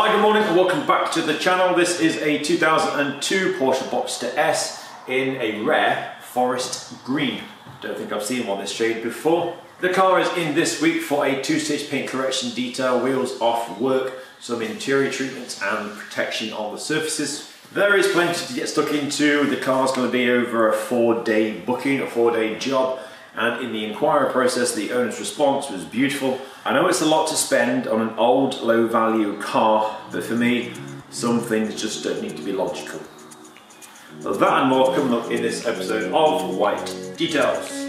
Hi, good morning and welcome back to the channel. This is a 2002 Porsche Boxster S in a rare forest green. Don't think I've seen one this shade before. The car is in this week for a two-stitch paint correction detail, wheels off work, some interior treatments and protection on the surfaces. There is plenty to get stuck into. The car's going to be over a four-day booking, a four-day job, and in the inquiry process the owner's response was beautiful. I know it's a lot to spend on an old low-value car, but for me some things just don't need to be logical. Well, that and more coming up in this episode of White Details.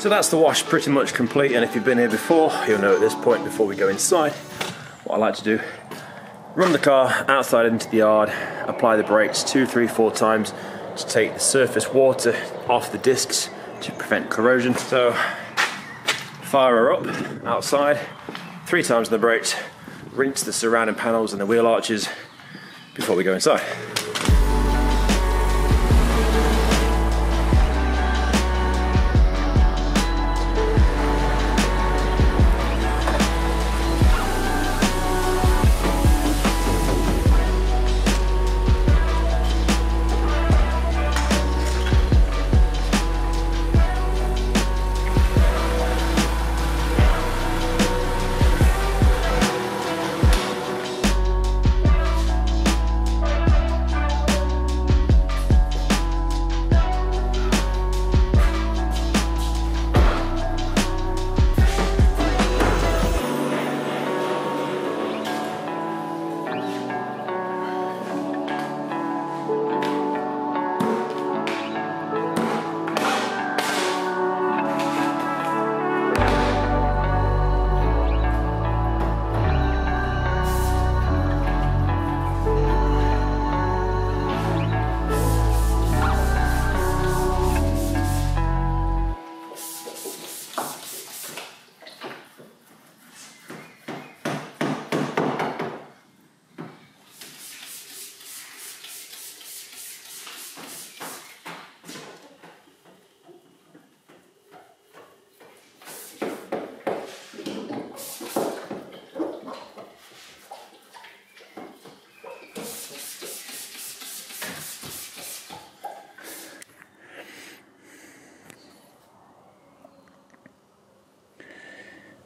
So that's the wash pretty much complete, and if you've been here before, you'll know at this point, before we go inside, what I like to do, run the car outside into the yard, apply the brakes 2, 3, 4 times to take the surface water off the discs to prevent corrosion. So fire her up outside, 3 times on the brakes, rinse the surrounding panels and the wheel arches before we go inside.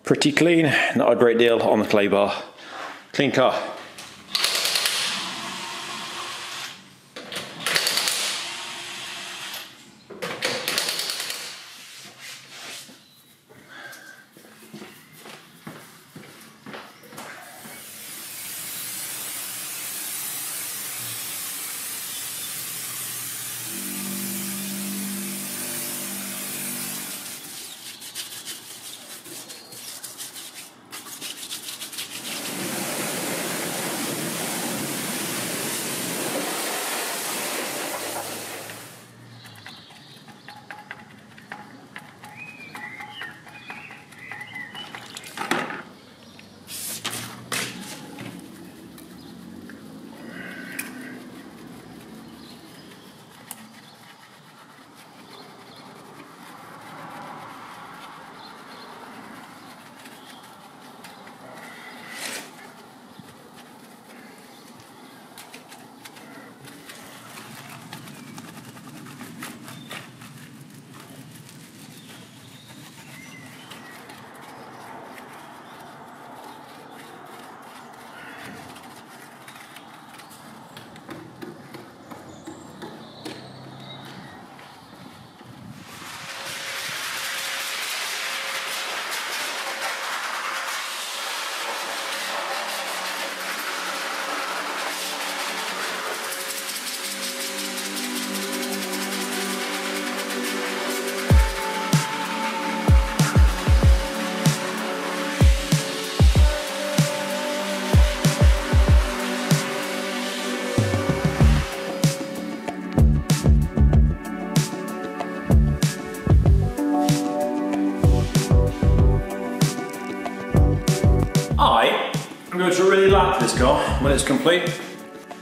Pretty clean, not a great deal on the clay bar. Clean car. I'm going to really like this car when it's complete.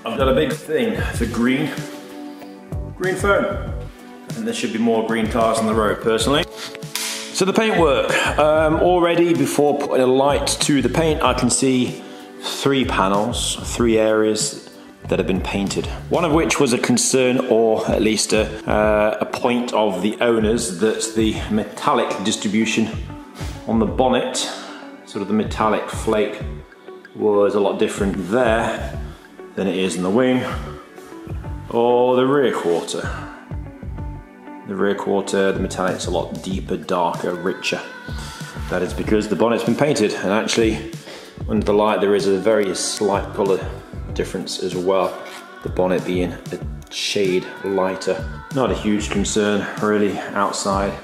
I've got a big thing for green foam, and there should be more green cars on the road personally. So the paintwork, already before putting a light to the paint, I can see 3 panels, 3 areas that have been painted. One of which was a concern, or at least a point of the owners, that the metallic distribution on the bonnet, sort of the metallic flake, was a lot different there than it is in the wing or the rear quarter. The rear quarter, the metallic's a lot deeper, darker, richer. That is because the bonnet's been painted, and actually under the light there is a very slight colour difference as well, the bonnet being a shade lighter. Not a huge concern really outside.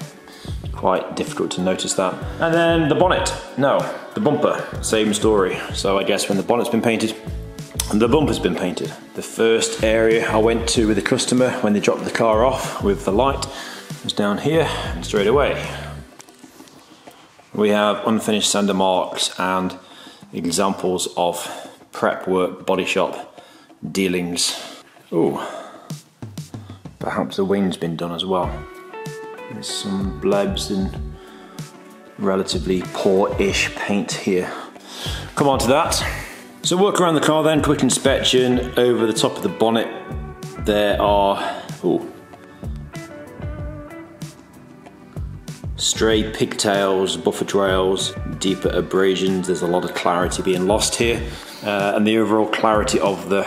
quite difficult to notice that. And then the bonnet. No, the bumper, same story. So I guess when the bonnet's been painted, and the bumper's been painted. The first area I went to with a customer when they dropped the car off with the light was down here, and straight away we have unfinished sander marks and examples of prep work, body shop dealings. Ooh, perhaps the wing's been done as well. There's some blebs and relatively poor-ish paint here. Come on to that. So work around the car then, quick inspection over the top of the bonnet. There are, ooh, stray pigtails, buffer trails, deeper abrasions. There's a lot of clarity being lost here. And the overall clarity of the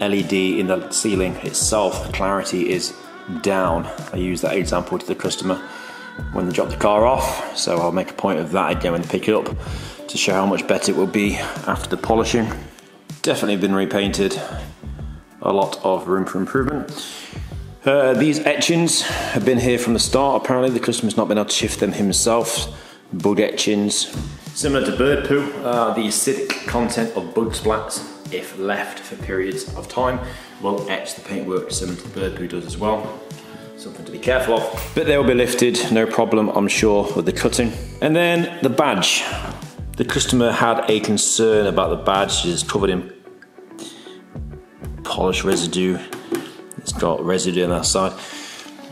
LED in the ceiling itself, the clarity is down. I use that example to the customer when they drop the car off, so I'll make a point of that again when they pick it up to show how much better it will be after the polishing. Definitely been repainted. A lot of room for improvement. These etchings have been here from the start. Apparently the customer's not been able to shift them himself. Bug etchings. Similar to bird poo, the acidic content of bug splats, if left for periods of time, will etch the paintwork similar to the bird poo does as well. Something to be careful of. But they'll be lifted, no problem, I'm sure, with the cutting. And then the badge. The customer had a concern about the badge. It's covered in polish residue. It's got residue on that side.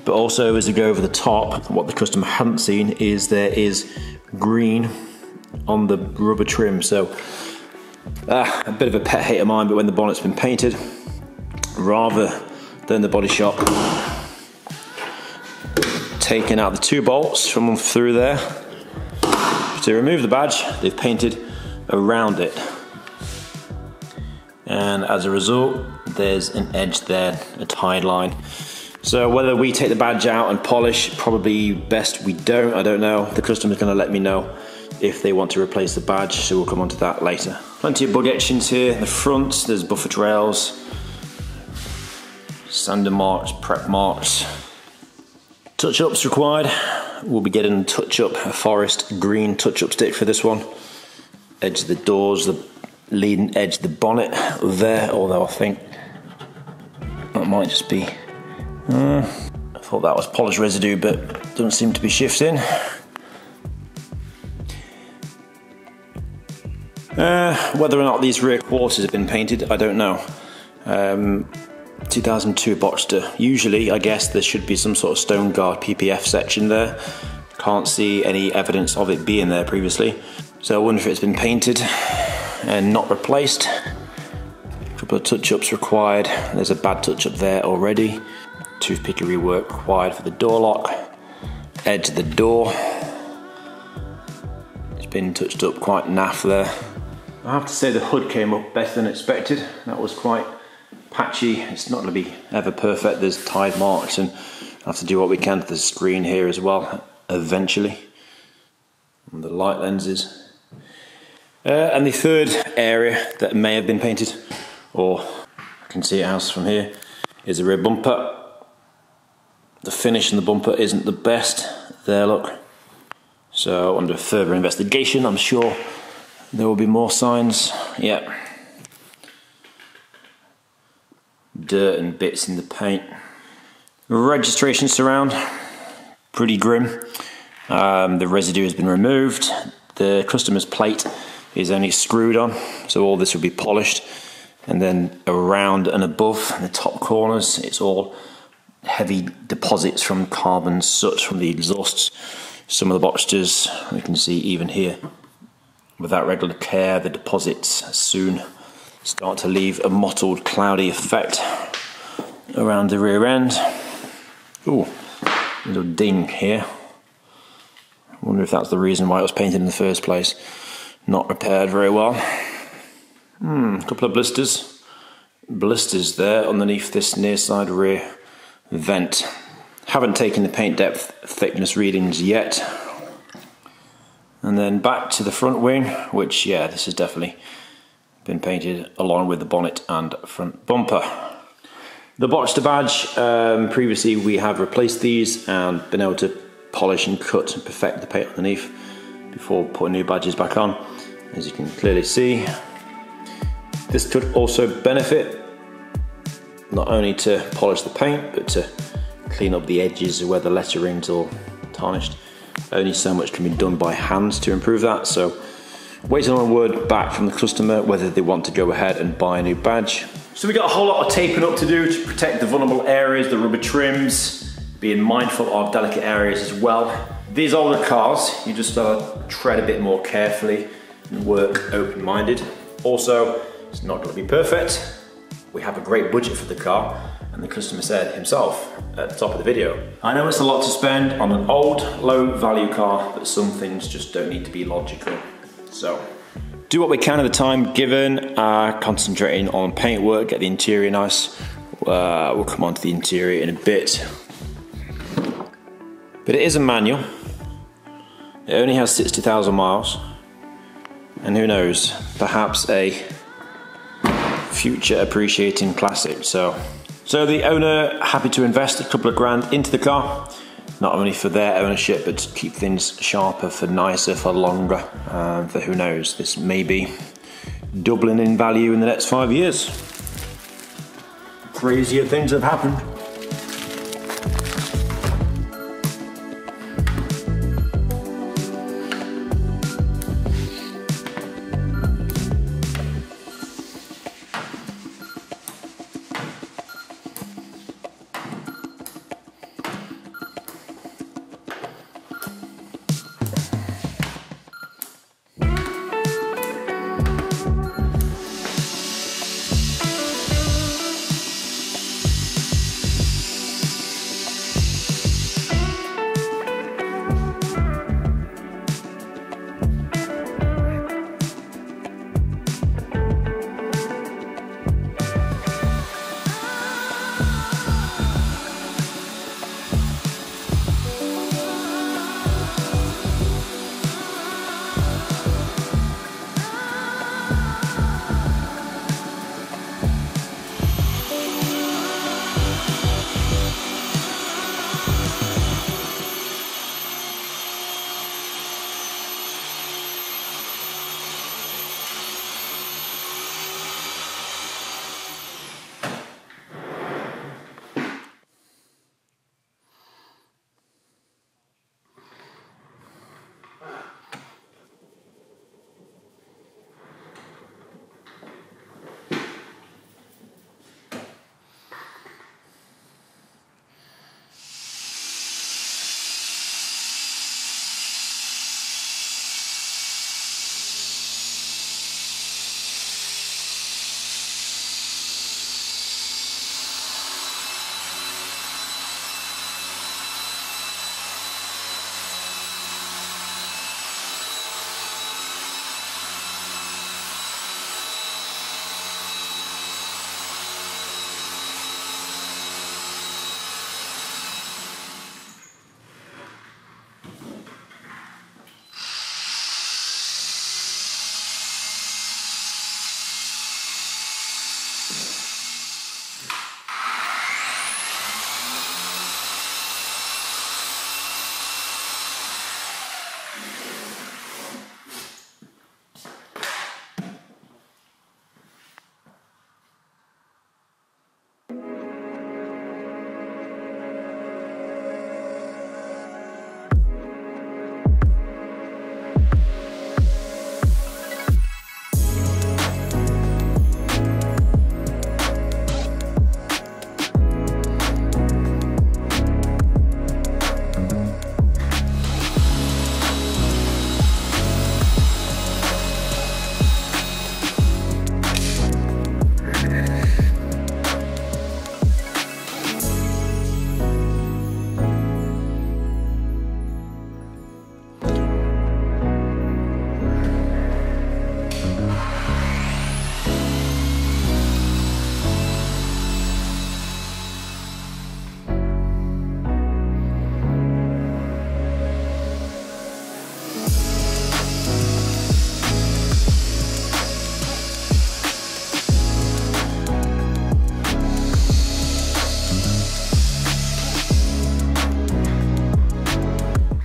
But also, as you go over the top, what the customer hadn't seen is there is green on the rubber trim. So, a bit of a pet hate of mine, but when the bonnet's been painted, rather than the body shop taking out the two bolts from through there, to remove the badge, they've painted around it. And as a result, there's an edge there, a tide line. So whether we take the badge out and polish, probably best we don't, I don't know. The customer's gonna let me know if they want to replace the badge, so we'll come onto that later. Plenty of bug etchings here in the front, there's buffer trails, sander marks, prep marks. Touch-ups required. We'll be getting a touch-up, a forest green touch-up stick for this one. Edge of the doors, the leading edge of the bonnet there, although I think that might just be... I thought that was polish residue, but doesn't seem to be shifting. Whether or not these rear quarters have been painted, I don't know. 2002 Boxster. Usually, I guess there should be some sort of stone guard PPF section there. Can't see any evidence of it being there previously. So I wonder if it's been painted and not replaced. A couple of touch-ups required. There's a bad touch-up there already. Toothpickery work required for the door lock. Edge of the door. It's been touched up quite naff there. I have to say the hood came up better than expected. That was quite patchy, it's not going to be ever perfect. There's tide marks, and I have to do what we can to the screen here as well, eventually. And the light lenses. And the third area that may have been painted, or I can see it out from here, is the rear bumper. The finish in the bumper isn't the best there, look. So, under further investigation, I'm sure there will be more signs. Yep. Yeah. Dirt and bits in the paint. Registration surround, pretty grim. The residue has been removed. The customer's plate is only screwed on, so all this will be polished. And then around and above the top corners, it's all heavy deposits from carbon soot from the exhausts. Some of the Boxsters, you can see even here, without regular care, the deposits soon start to leave a mottled, cloudy effect around the rear end. Ooh, little ding here. I wonder if that's the reason why it was painted in the first place. Not repaired very well. A couple of blisters. Blisters there underneath this near side rear vent. Haven't taken the paint depth thickness readings yet. And then back to the front wing, which, yeah, this is definitely been painted along with the bonnet and front bumper. The Boxster badge, previously we have replaced these and been able to polish and cut and perfect the paint underneath before putting new badges back on. As you can clearly see, this could also benefit not only to polish the paint but to clean up the edges where the lettering's all tarnished. Only so much can be done by hand to improve that, so waiting on a word back from the customer whether they want to go ahead and buy a new badge. So we got a whole lot of taping up to do to protect the vulnerable areas, the rubber trims, being mindful of delicate areas as well. These older cars, you just tread a bit more carefully and work open-minded. Also, it's not going to be perfect. We have a great budget for the car, and the customer said himself at the top of the video, I know it's a lot to spend on an old, low-value car, but some things just don't need to be logical. So, do what we can at the time given, concentrating on paintwork, get the interior nice. We'll come on to the interior in a bit. But it is a manual. It only has 60,000 miles. And who knows, perhaps a future appreciating classic. So the owner happy to invest a couple of grand into the car, not only for their ownership but to keep things sharper, for nicer, for longer, and for who knows, this may be doubling in value in the next 5 years. Crazier things have happened.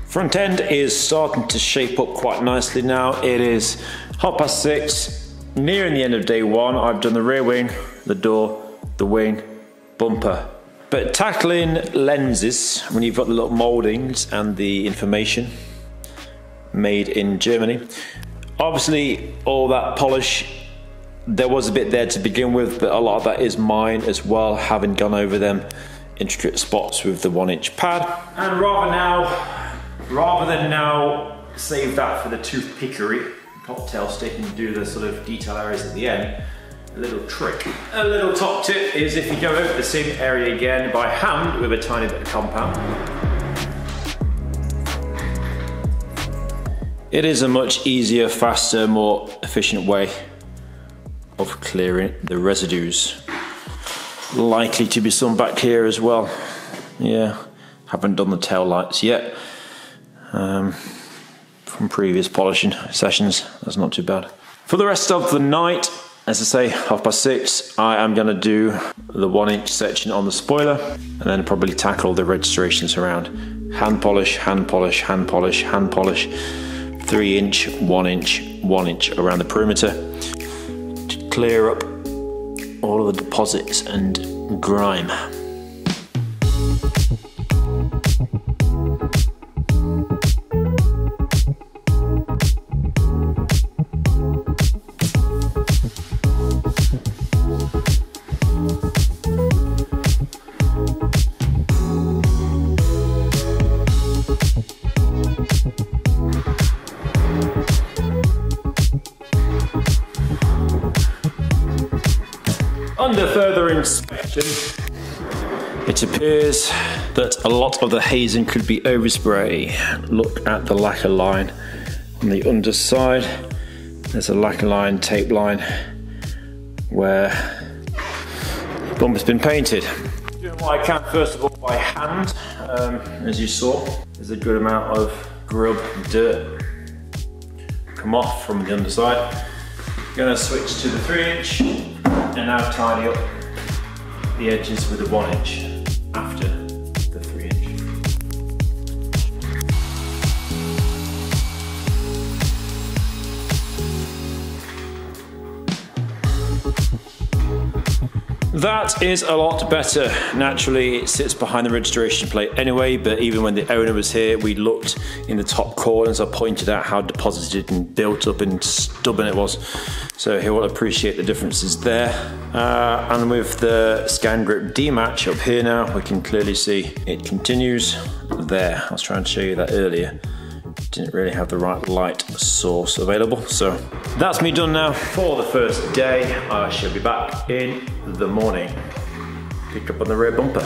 Front end is starting to shape up quite nicely now. It is 6:30, nearing the end of day one. I've done the rear wing, the door, the wing, bumper. But tackling lenses, when you've got the little mouldings and the information made in Germany, obviously all that polish, there was a bit there to begin with, but a lot of that is mine as well, having gone over them intricate spots with the 1-inch pad. And rather than now save that for the Toothpickery cocktail stick and do the sort of detail areas at the end, a little trick, a little top tip is if you go over the same area again by hand with a tiny bit of compound. It is a much easier, faster, more efficient way of clearing the residues. Likely to be some back here as well. Yeah, haven't done the tail lights yet from previous polishing sessions. That's not too bad. For the rest of the night, as I say, 6:30, I am gonna do the 1-inch section on the spoiler and then probably tackle the registrations around. Hand polish, hand polish, hand polish, hand polish, 3-inch, 1-inch, 1-inch around the perimeter to clear up all of the deposits and grime. Under further inspection, it appears that a lot of the hazing could be overspray. Look at the lacquer line on the underside. There's a lacquer line, tape line, where the bumper's been painted. Doing what I can, first of all, by hand. As you saw, there's a good amount of grub and dirt come off from the underside. Gonna switch to the 3-inch and now tidy up the edges with the 1-inch after the 3-inch. That is a lot better. Naturally, it sits behind the registration plate anyway, but even when the owner was here, we looked in the top corners. I pointed out how deposited and built up and stubborn it was. So he'll appreciate the differences there. And with the ScanGrip dematch up here now, we can clearly see it continues there. I was trying to show you that earlier. Didn't really have the right light source available. So that's me done now for the first day. I shall be back in the morning. Pick up on the rear bumper.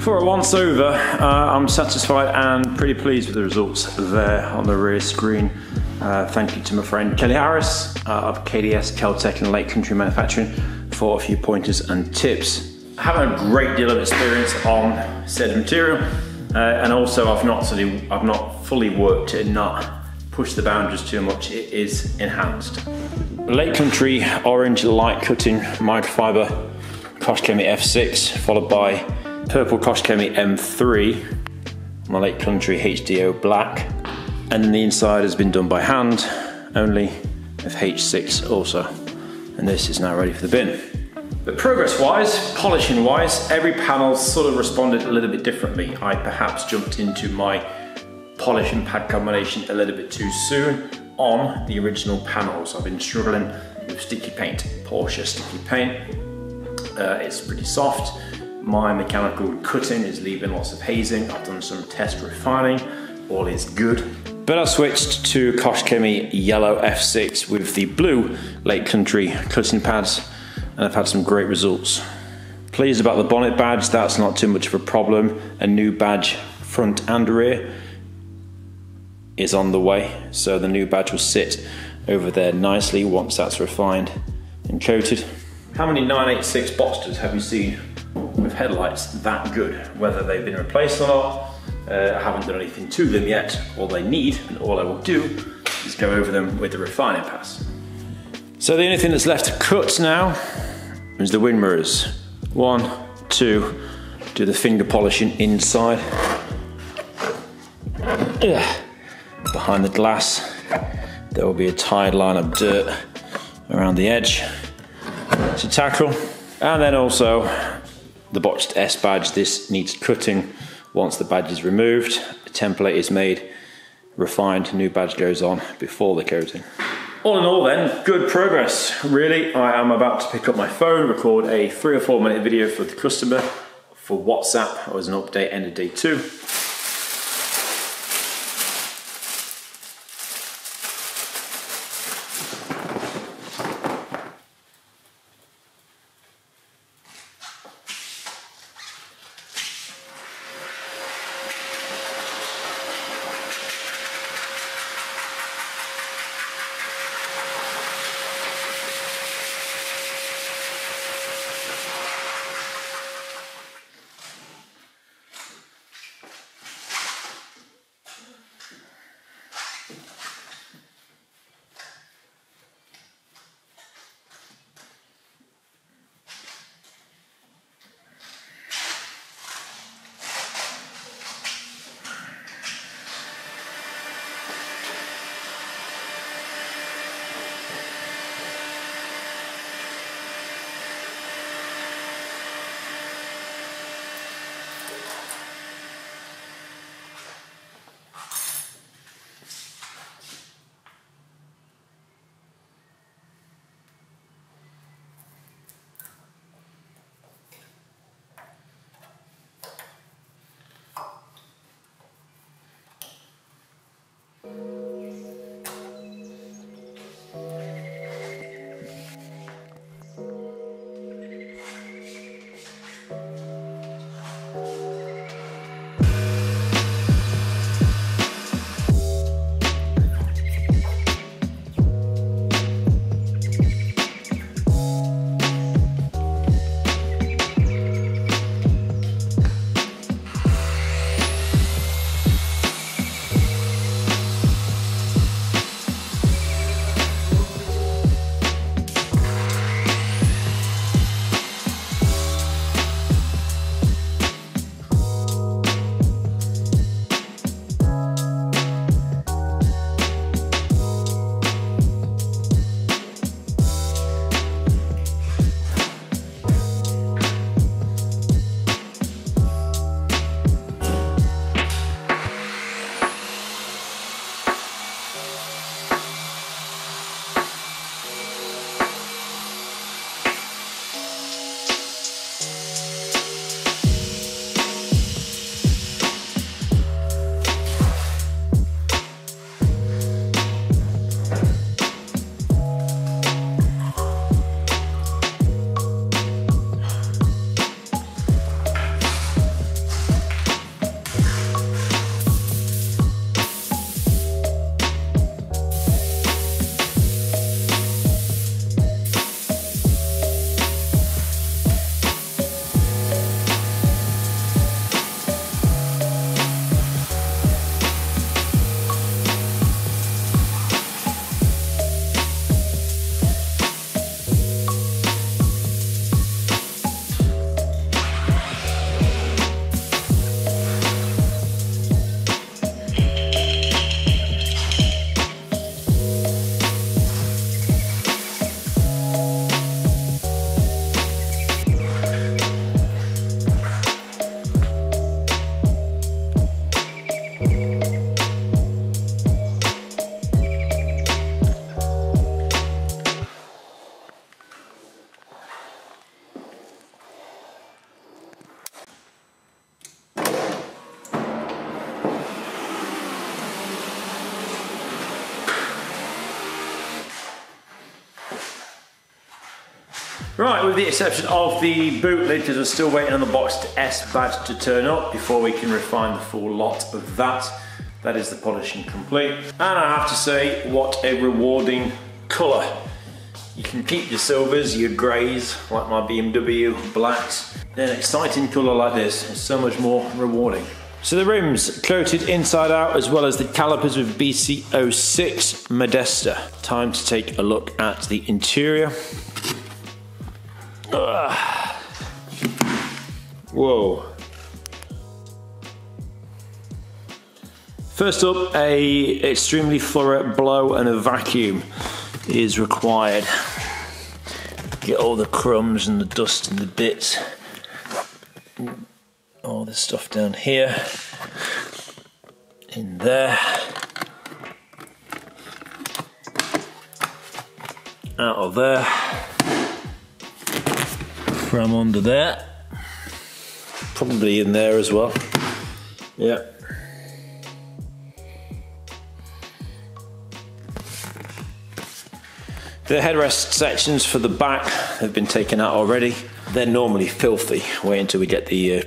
For a once over, I'm satisfied and pretty pleased with the results there on the rear screen. Thank you to my friend Kelly Harris of KDS, Keltec and Lake Country Manufacturing for a few pointers and tips. I have a great deal of experience on said material and also I've not fully worked it, not pushed the boundaries too much. It is enhanced. Lake Country Orange Light Cutting Microfiber Koch-Chemie F6 followed by purple Koch-Chemie M3, my Lake Country HDO black, and the inside has been done by hand only of H6 also, and this is now ready for the bin. But progress wise, polishing wise, every panel sort of responded a little bit differently. I perhaps jumped into my polish and pad combination a little bit too soon on the original panels. I've been struggling with sticky paint, Porsche sticky paint, it's pretty soft. My mechanical cutting is leaving lots of hazing. I've done some test refining, all is good. But I switched to Koch-Chemie Yellow F6 with the blue Lake Country cutting pads, and I've had some great results. Pleased about the bonnet badge, that's not too much of a problem. A new badge, front and rear, is on the way. So the new badge will sit over there nicely once that's refined and coated. How many 996 Boxsters have you seen with headlights that good? Whether they've been replaced or not, I haven't done anything to them yet. All they need, and all I will do, is go over them with the refining pass. So the only thing that's left to cut now is the wind mirrors. One, two, do the finger polishing inside. Ugh. Behind the glass, there will be a tied line of dirt around the edge to tackle. And then also, the Boxster S badge, this needs cutting. Once the badge is removed, the template is made, refined, new badge goes on before the coating. All in all then, good progress. Really, I am about to pick up my phone, record a 3 or 4 minute video for the customer for WhatsApp as an update end of day 2. Right, with the exception of the boot lid, because we're still waiting on the Boxster S badge to turn up before we can refine the full lot of that. That is the polishing complete. And I have to say, what a rewarding colour. You can keep your silvers, your greys, like my BMW, blacks. An exciting colour like this is so much more rewarding. So the rims coated inside out, as well as the calipers with BC06 Modesta. Time to take a look at the interior. Ugh. Whoa. First up, a extremely thorough blow and a vacuum is required. Get all the crumbs and the dust and the bits. All this stuff down here, in there, out of there, from under there, probably in there as well, yeah. The headrest sections for the back have been taken out already. They're normally filthy, wait until we get the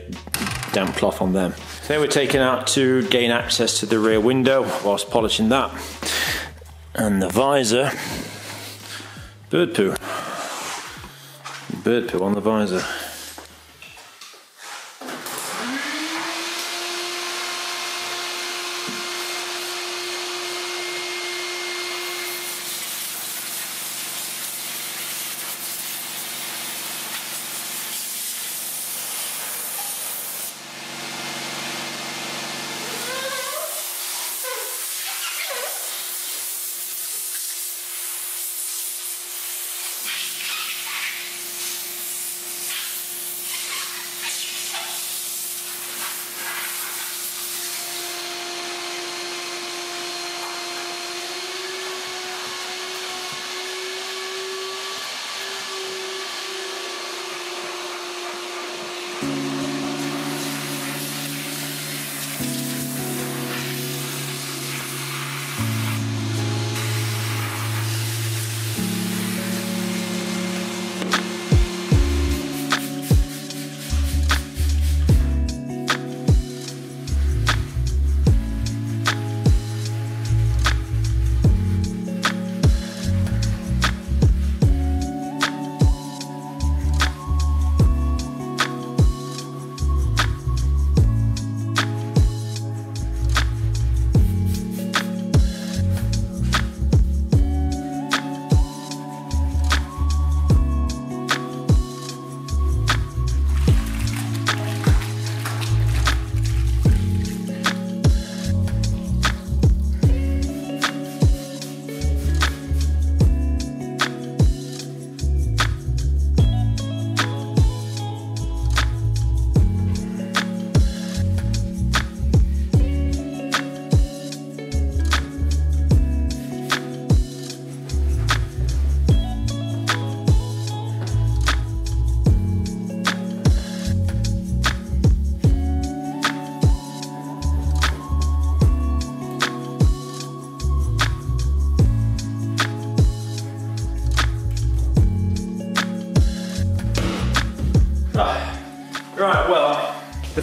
damp cloth on them. They were taken out to gain access to the rear window whilst polishing that. And the visor, bird poo. Bird poo on the visor.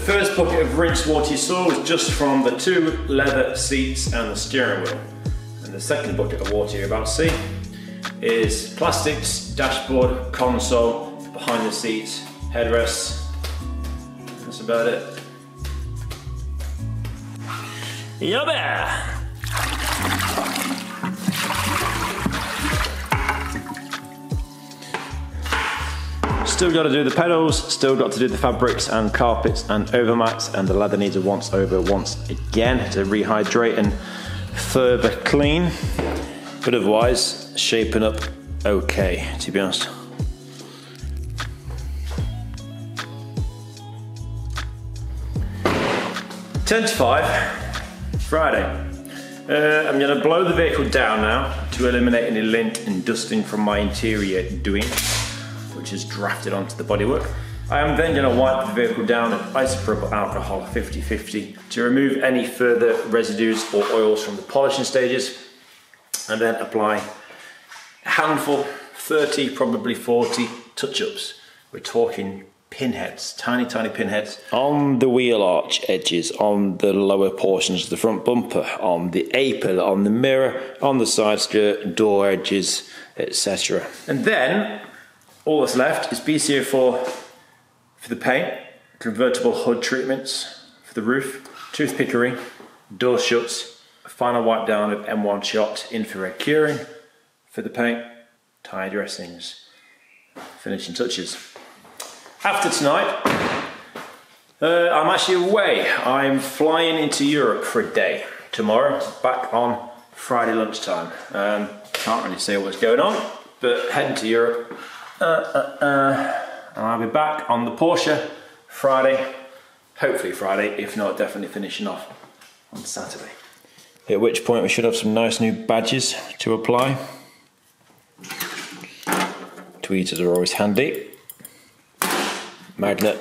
First bucket of rinse water you saw was just from the two leather seats and the steering wheel. And the second bucket of water you're about to see is plastics, dashboard, console, behind the seats, headrests. That's about it. Yummy! Still got to do the pedals, still got to do the fabrics and carpets and overmats, and the leather needs a once over once again to rehydrate and further clean. But otherwise, shaping up okay, to be honest. Friday. I'm going to blow the vehicle down now to eliminate any lint and dusting from my interior doing, which is drafted onto the bodywork. I am then going to wipe the vehicle down with isopropyl alcohol 50-50 to remove any further residues or oils from the polishing stages, and then apply a handful, 30, probably 40 touch-ups, we're talking pinheads, tiny pinheads. On the wheel arch edges, on the lower portions of the front bumper, on the A-pillar, on the mirror, on the side skirt, door edges, etc. And then, all that's left is BCO4 for the paint, convertible hood treatments for the roof, Toothpickery, door shuts, a final wipe down of M1 shot infrared curing for the paint, tie dressings, finishing touches. After tonight, I'm actually away. I'm flying into Europe for a day tomorrow, back on Friday lunchtime. Can't really say what's going on, but heading to Europe. And I'll be back on the Porsche Friday, hopefully Friday, if not definitely finishing off on Saturday. At which point we should have some nice new badges to apply. Tweezers are always handy. Magnet.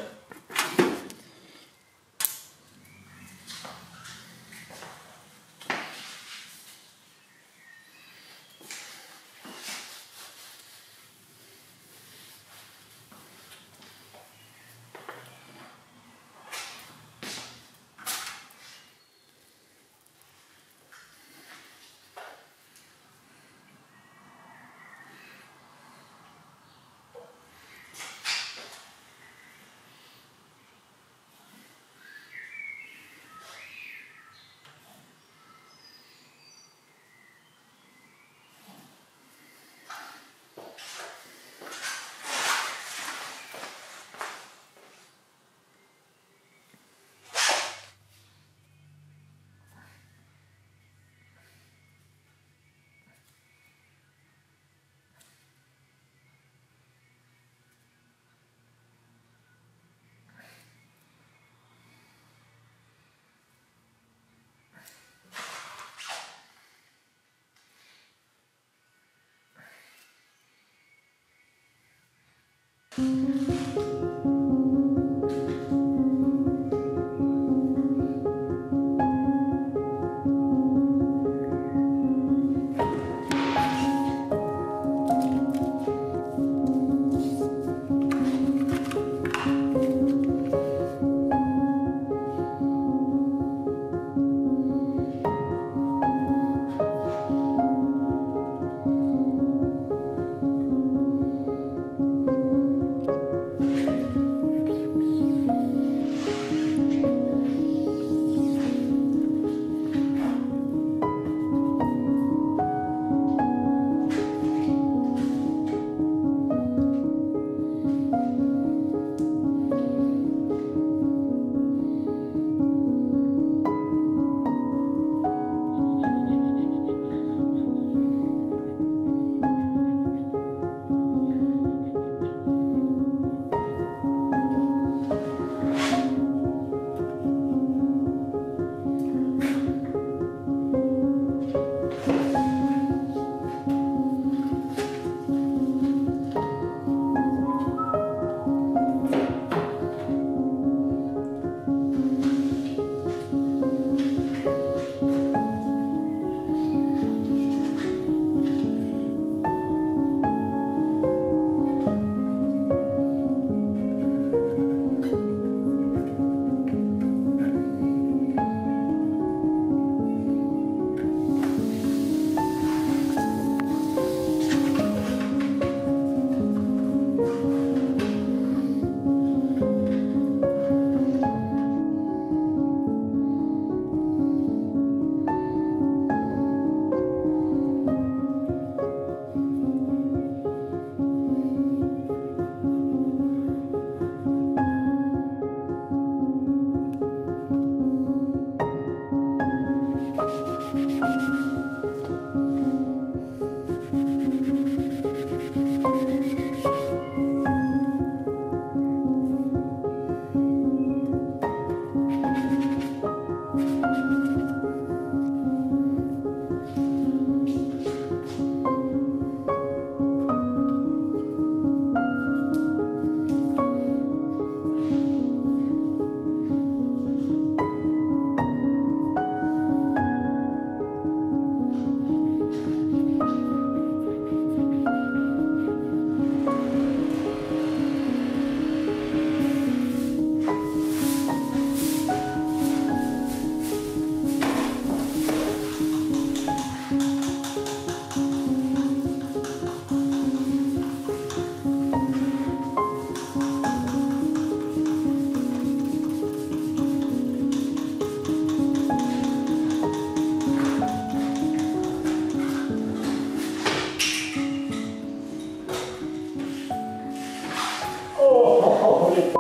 holy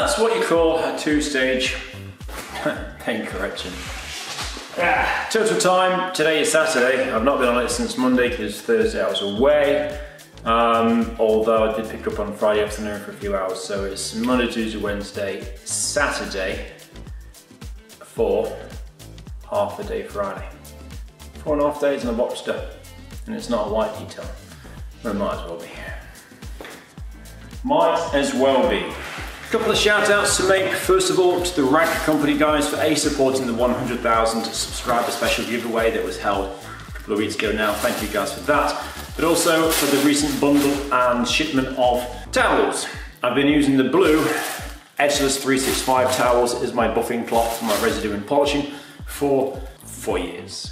That's what you call a two-stage paint correction. Total time, today is Saturday. I've not been on it since Monday because Thursday I was away. Although I did pick up on Friday afternoon for a few hours, so it's Monday, Tuesday, Wednesday, Saturday for half a day Friday. 4.5 days in the Boxster, and it's not a white detail. But it might as well be. Might as well be. A couple of shout outs to make. First of all, to The Rag Company guys for A, supporting the 100,000 subscriber special giveaway that was held a couple of weeks ago now. Thank you guys for that. But also for the recent bundle and shipment of towels. I've been using the blue Edgeless 365 towels as my buffing cloth for my residue and polishing for 5 years.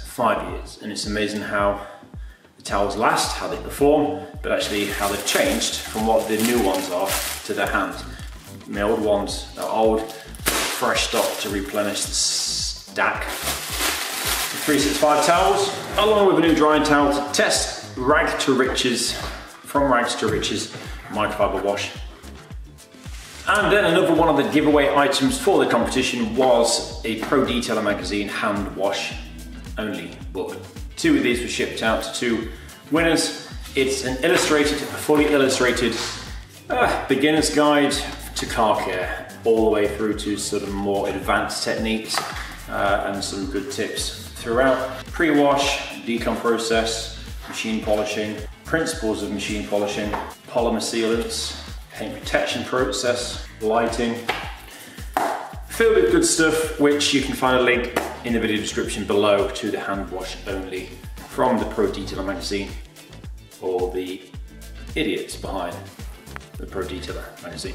And it's amazing how the towels last, how they perform, but actually how they've changed from what the new ones are to their hands. My old ones are old, fresh stock to replenish the stack. The 365 towels, along with a new drying towel to test Rags to Riches, from Rags to Riches microfiber wash. And then another one of the giveaway items for the competition was a Pro Detailer magazine, Hand Wash Only book. Two of these were shipped out to two winners. It's an illustrated, fully illustrated beginner's guide to car care, all the way through to sort of more advanced techniques and some good tips throughout. Pre-wash, decom process, machine polishing, principles of machine polishing, polymer sealants, paint protection process, lighting. Filled with good stuff, which you can find a link in the video description below to the Hand Wash Only from the Pro Detailer magazine, or the idiots behind the Pro Detailer magazine.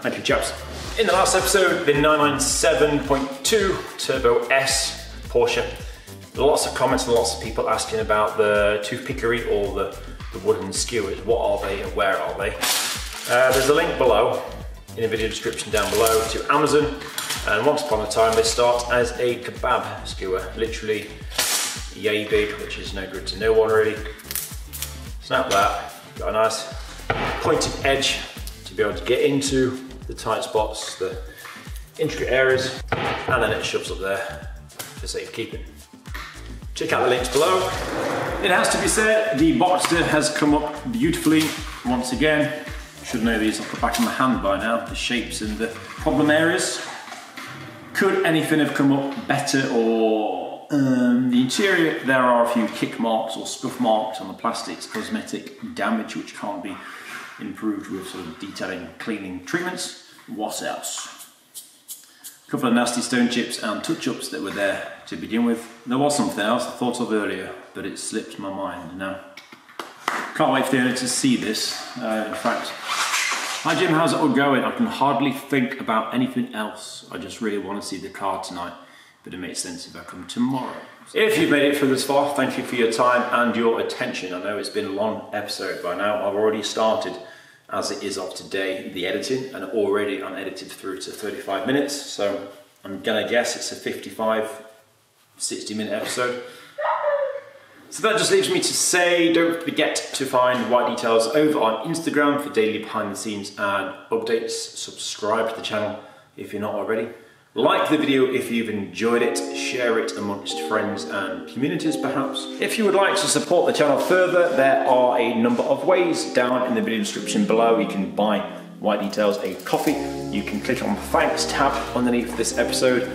Thank you, chaps. In the last episode, the 997.2 Turbo S Porsche. Lots of comments and lots of people asking about the Toothpickery or the wooden skewers. What are they and where are they? There's a link below in the video description down below to Amazon. And once upon a time, they start as a kebab skewer, literally yay big, which is no good to no one really. Snap that, got a nice pointed edge to be able to get into the tight spots, the intricate areas, and then it shoves up there for safekeeping. Check out the links below. It has to be said, the Boxster has come up beautifully once again. Should know these off the back of my hand by now, the shapes and the problem areas. Could anything have come up better? Or the interior, there are a few kick marks or scuff marks on the plastics, cosmetic damage which can't be improved with sort of detailing, cleaning treatments. What else? A couple of nasty stone chips and touch-ups that were there to begin with. There was something else I thought of earlier, but it slipped my mind now. Can't wait for the owner to see this. In fact, hi Jim, how's it all going? I can hardly think about anything else. I just really want to see the car tonight, but it makes sense if I come tomorrow. So if you've made it for this far, thank you for your time and your attention. I know it's been a long episode by now. I've already started, as it is of today, the editing, and already I'm edited through to 35 minutes. So I'm gonna guess it's a 55-60 minute episode. So that just leaves me to say, don't forget to find White Details over on Instagram for daily behind the scenes and updates. Subscribe to the channel if you're not already. Like the video if you've enjoyed it. Share it amongst friends and communities perhaps. If you would like to support the channel further, there are a number of ways down in the video description below. You can buy White Details a coffee. You can click on the thanks tab underneath this episode,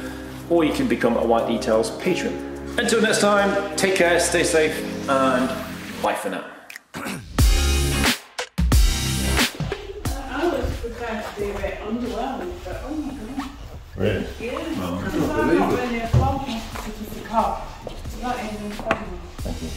or you can become a White Details patron. Until next time, take care, stay safe, and bye for now. I was prepared to be a bit underwhelmed, but oh my god. Really? Yeah. Oh, I can't believe it. I'm not really a problem, it's just a car. It's not even a problem. Thank you.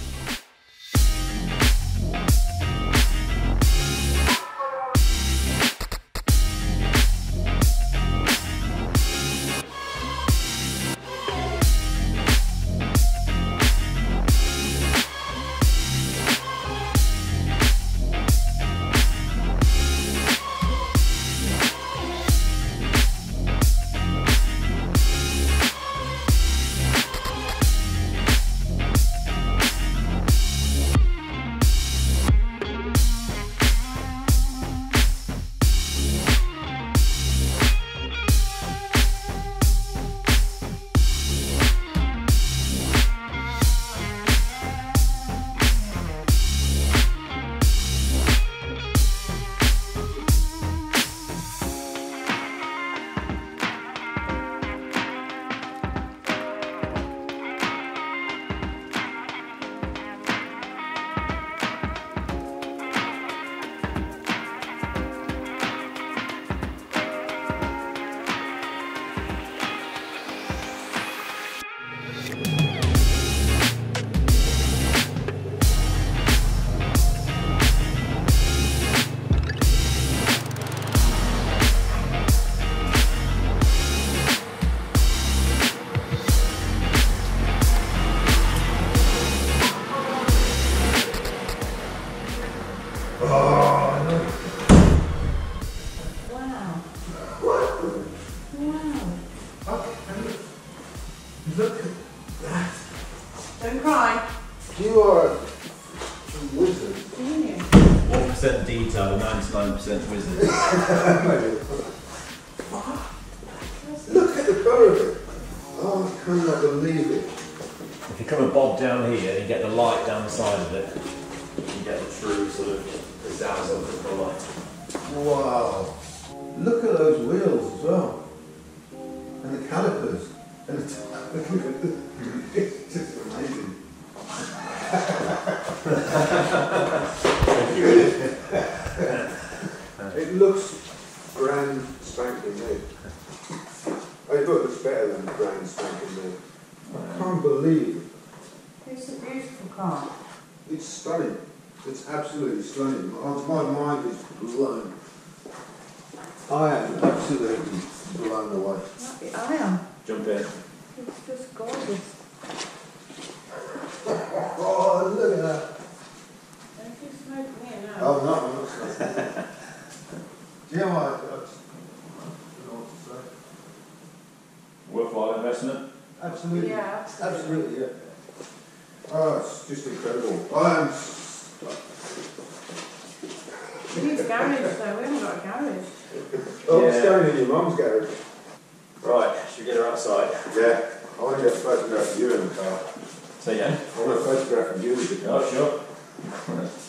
So yeah, I want a photograph of you with the car. Oh, sure.